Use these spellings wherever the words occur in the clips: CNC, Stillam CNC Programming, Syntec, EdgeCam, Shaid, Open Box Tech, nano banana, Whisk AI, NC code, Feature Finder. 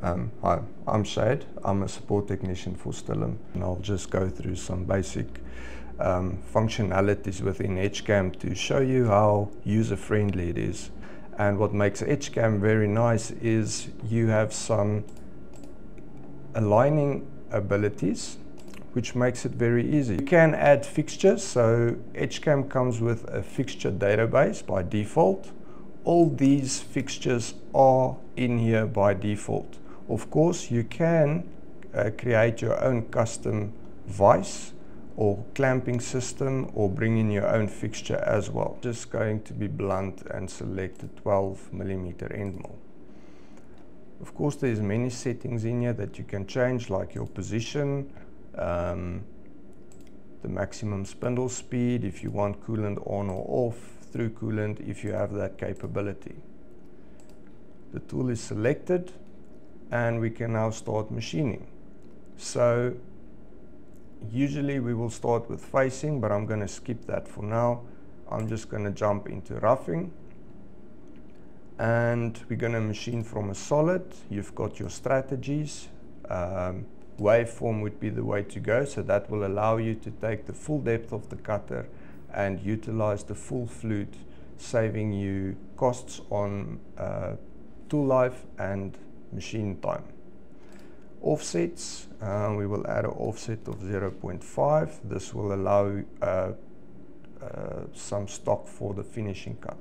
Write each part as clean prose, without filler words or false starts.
Hi, I'm Shaid. I'm a support technician for Stillam, and I'll just go through some basic functionalities within EdgeCam to show you how user-friendly it is. And what makes EdgeCam very nice is you have some aligning abilities, which makes it very easy. You can add fixtures, so EdgeCam comes with a fixture database by default. All these fixtures are in here by default. Of course, you can create your own custom vise or clamping system, or bring in your own fixture as well. Just going to be blunt and select the 12mm end mill. Of course, there's many settings in here that you can change, like your position, the maximum spindle speed, if you want coolant on or off, through coolant if you have that capability. The tool is selected and we can now start machining. So usually we will start with facing, but I'm going to skip that for now. I'm just going to jump into roughing, and we're going to machine from a solid. You've got your strategies. Waveform would be the way to go, so that will allow you to take the full depth of the cutter and utilize the full flute, saving you costs on tool life and machine time. Offsets, we will add an offset of 0.5. This will allow some stock for the finishing cut.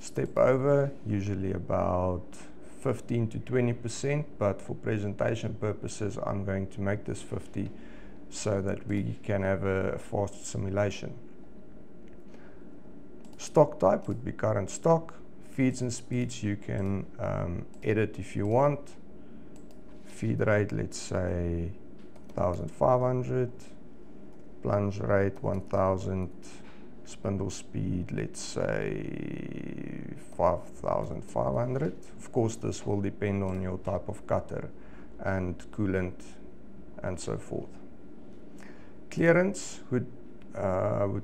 Step over, usually about 15 to 20%, but for presentation purposes I'm going to make this 50 so that we can have a fast simulation. Stock type would be current stock. Feeds and speeds you can edit if you want. Feed rate, let's say 1500, plunge rate 1000, spindle speed, let's say 5500. Of course, this will depend on your type of cutter and coolant and so forth. Clearance would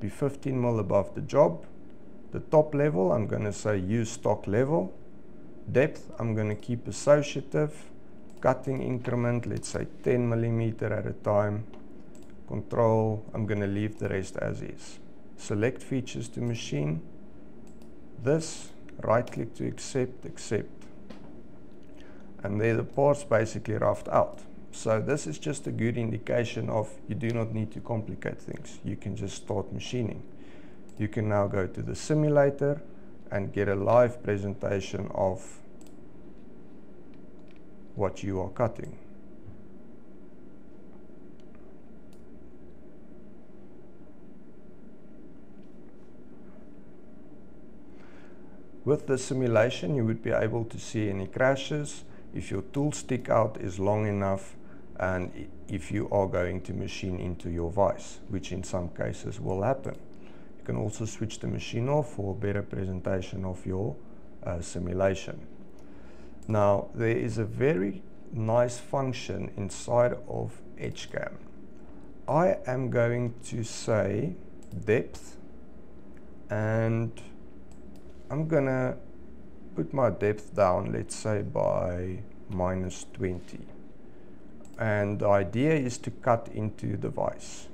be 15 mil above the job. The top level, I'm going to say use stock level. Depth, I'm going to keep associative. Cutting increment, let's say 10mm at a time. Control, I'm going to leave the rest as is. Select features to machine. This, right click to accept. And there the parts basically roughed out. So this is just a good indication of you do not need to complicate things. You can just start machining. You can now go to the simulator and get a live presentation of what you are cutting. With the simulation, you would be able to see any crashes, if your tool stick out is long enough, and if you are going to machine into your vise, which in some cases will happen. You can also switch the machine off for a better presentation of your simulation. Now, there is a very nice function inside of EdgeCam. I am going to say depth, and I'm going to put my depth down, let's say by -20, and the idea is to cut into the vise.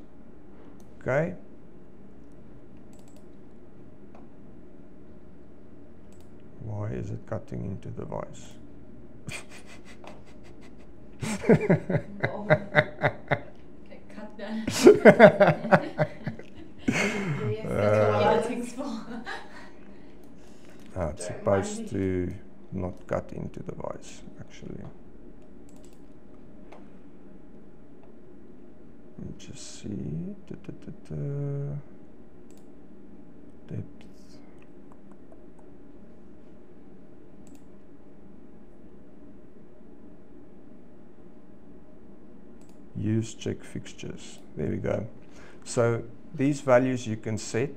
Okay, why is it cutting into the vise? It's supposed to not cut into the vise, actually. Let me just see. Depth. Use check fixtures. There we go. So these values you can set.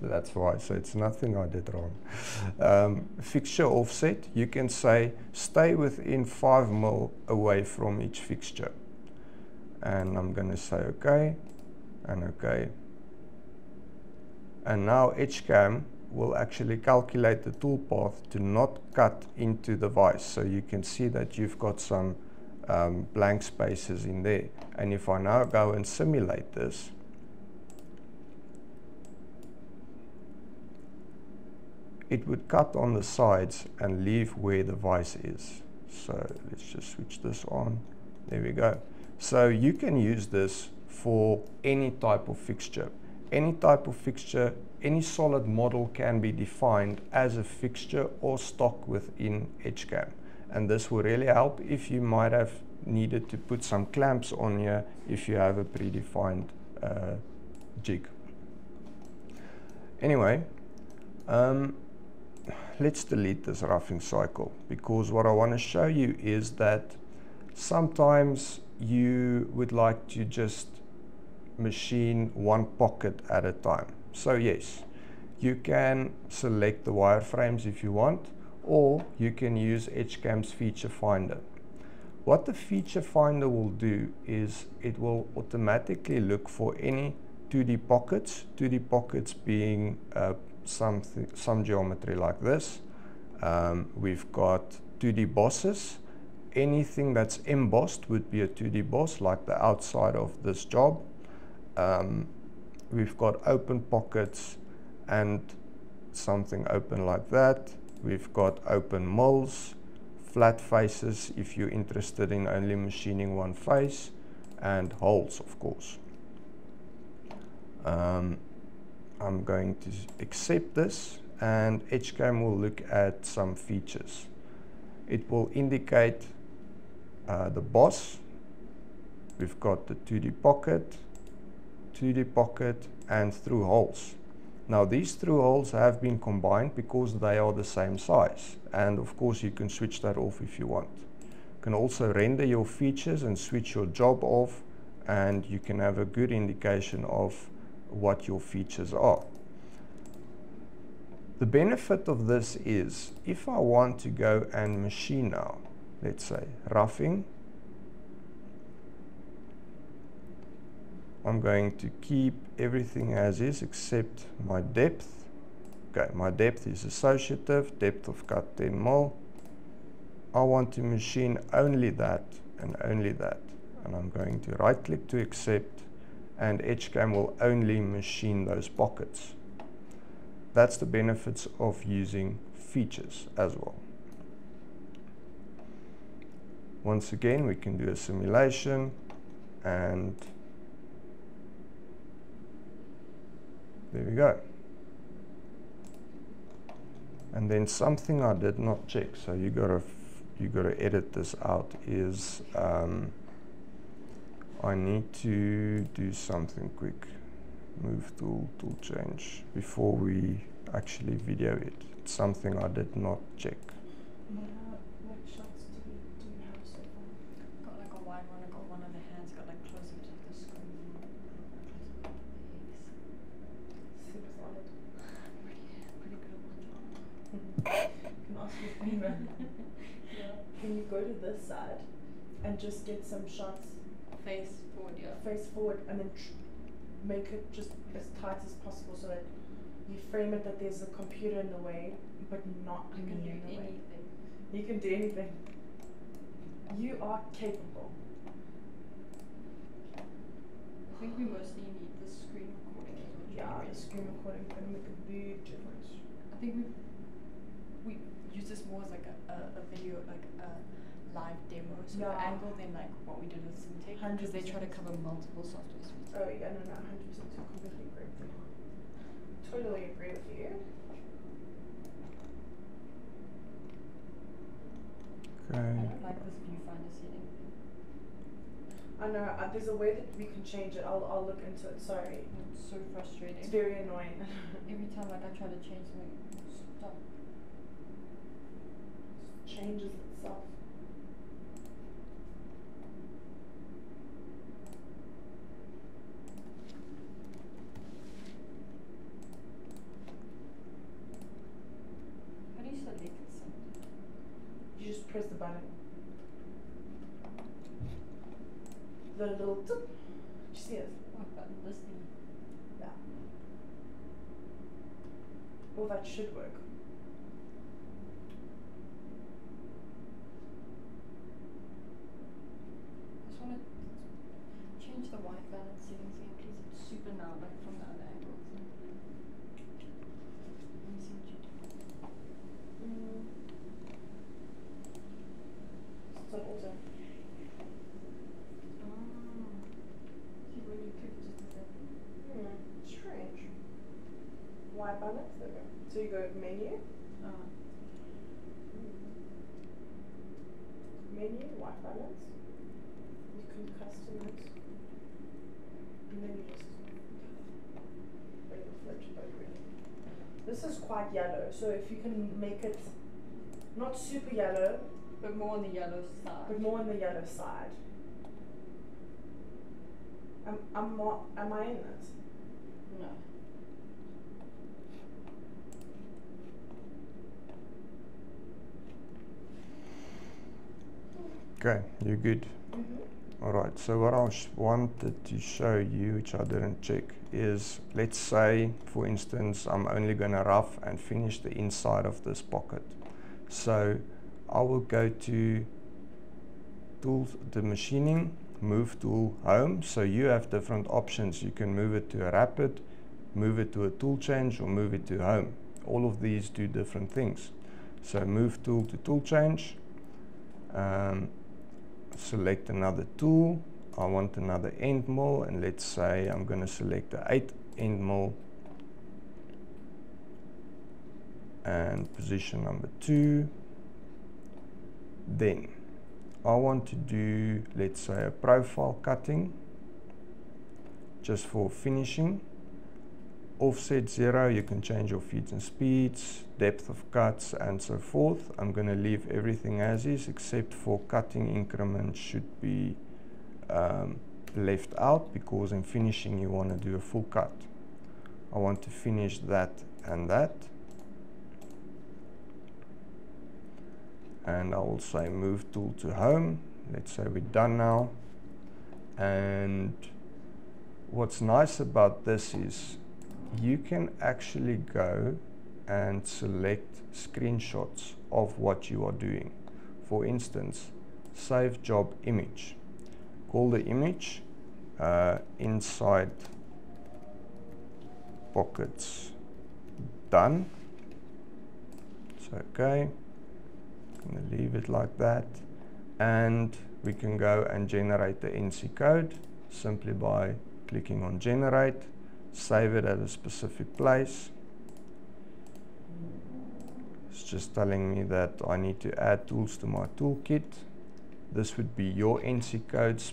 That's why, so it's nothing I did wrong. Fixture offset, you can say stay within 5 mil away from each fixture, and I'm going to say okay and okay. And now EdgeCam will actually calculate the toolpath to not cut into the vise. So you can see that you've got some blank spaces in there. And if I now go and simulate this, it would cut on the sides and leave where the vise is. So let's just switch this on. There we go. So you can use this for any type of fixture. Any type of fixture, any solid model can be defined as a fixture or stock within EdgeCam. And this will really help if you might have needed to put some clamps on here if you have a predefined jig. Anyway, let's delete this roughing cycle, because what I want to show you is that sometimes you would like to just machine one pocket at a time. So yes, you can select the wireframes if you want, or you can use EdgeCam's Feature Finder. What the Feature Finder will do is it will automatically look for any 2D pockets, 2D pockets being some geometry like this. We've got 2D bosses. Anything that's embossed would be a 2D boss, like the outside of this job. We've got open pockets and something open like that. We've got open mills, flat faces if you're interested in only machining one face, and holes, of course. I'm going to accept this, and EdgeCam will look at some features. It will indicate the boss. We've got the 2D pocket, 2D pocket, and through holes. Now these through holes have been combined because they are the same size, and of course you can switch that off if you want. You can also render your features and switch your job off, and you can have a good indication of what your features are. The benefit of this is, if I want to go and machine now, let's say roughing, I'm going to keep everything as is except my depth. Okay, my depth is associative, depth of cut 10 mil. I want to machine only that and only that. And I'm going to right click to accept, and EdgeCam will only machine those pockets. That's the benefits of using features as well. Once again, we can do a simulation, and there we go. And then something I did not check, so you gotta edit this out, is I need to do something quick. Move tool, tool change, before we actually video it. It's something I did not check. What shots do you have so far? Got like a wide one, I got one of the hands, got like close up to the screen, close up to the legs. Can ask you a favor. Yeah. Can you go to this side and just get some shots? Face forward, yeah. Face forward, and then make it just as tight as possible so that you frame it that there's a computer in the way, but not me in the way. You can do anything. You are capable. I think we mostly need the screen recording. Yeah, the screen recording can make a big difference. I think we use this more as like a video, like live demo, so yeah. The angle then like what we did with Syntec, because they try to cover multiple software suites. Oh yeah, no, no, 100%, completely agree with you. Totally agree with you. Okay. I don't like this viewfinder setting. I know, there's a way that we can change it. I'll look into it, sorry. It's so frustrating. It's very annoying. Every time like I try to change something, stop. It changes itself. Press the button. The little tip. Did you see it? What button? This thing. Yeah. Well, that should work. I just want to change the white balance settings here, please. It's super now, like from the other angle. Let me see what you do. It's on auto. White balance, there we go. So you go menu, menu, white balance, you can custom it, and then you just flip it over. This is quite yellow, so if you can make it not super yellow, but more on the yellow side. Am I in this? No. Okay, you're good. Mm-hmm. All right, so what I wanted to show you, which I didn't check, is let's say, for instance, I'm only going to rough and finish the inside of this pocket. So I will go to Tools, the Machining, Move Tool, Home. So you have different options. You can move it to a rapid, move it to a tool change, or move it to home. All of these do different things. So move tool to tool change. Select another tool. I want another end mill, and let's say I'm going to select the 8 end mill and position number 2. Then I want to do, let's say, a profile cutting just for finishing. Offset 0, you can change your feeds and speeds, depth of cuts, and so forth. I'm going to leave everything as is, except for cutting increments should be left out, because in finishing you want to do a full cut. I want to finish that and that. And I will say move tool to home. Let's say we're done now. And what's nice about this is you can actually go and select screenshots of what you are doing. For instance, save job image. Call the image inside pockets done. It's okay. I'm going to leave it like that. And we can go and generate the NC code simply by clicking on generate. Save it at a specific place. It's just telling me that I need to add tools to my toolkit. This would be your NC codes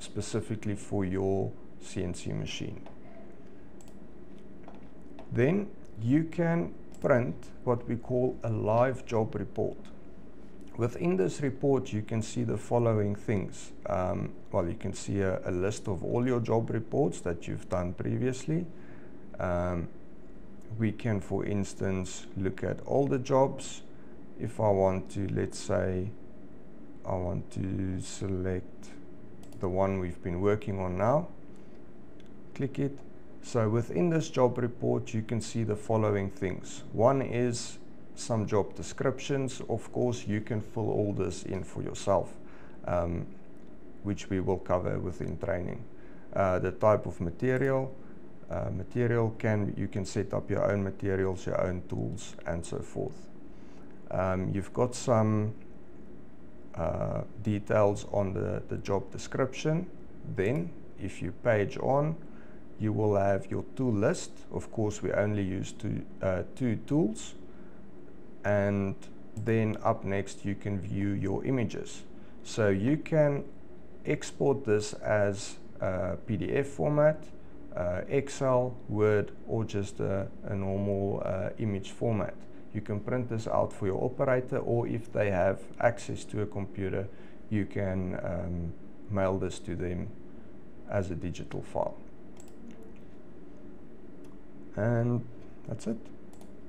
specifically for your CNC machine. Then you can print what we call a live job report. Within this report, you can see the following things. Well, you can see a list of all your job reports that you've done previously. We can, for instance, look at all the jobs. If I want to, let's say, I want to select the one we've been working on now. Click it. So within this job report, you can see the following things. One is some job descriptions. Of course, you can fill all this in for yourself, which we will cover within training. The type of material, you can set up your own materials, your own tools, and so forth. You've got some details on the job description. Then if you page on, you will have your tool list. Of course, we only use two tools. And then up next you can view your images. So you can export this as a PDF format, Excel, Word, or just a normal image format. You can print this out for your operator, or if they have access to a computer, you can mail this to them as a digital file. And that's it.